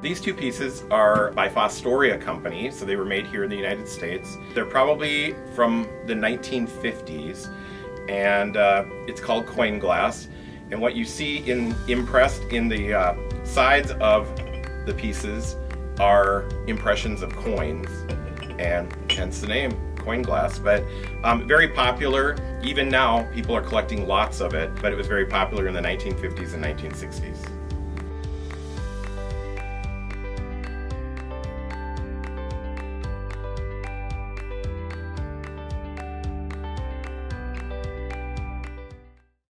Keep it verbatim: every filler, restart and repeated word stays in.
These two pieces are by Fostoria Company, so they were made here in the United States. They're probably from the nineteen fifties, and uh, it's called coin glass. And what you see in, impressed in the uh, sides of the pieces are impressions of coins, and hence the name, coin glass. But um, very popular. Even now, people are collecting lots of it, but it was very popular in the nineteen fifties and nineteen sixties.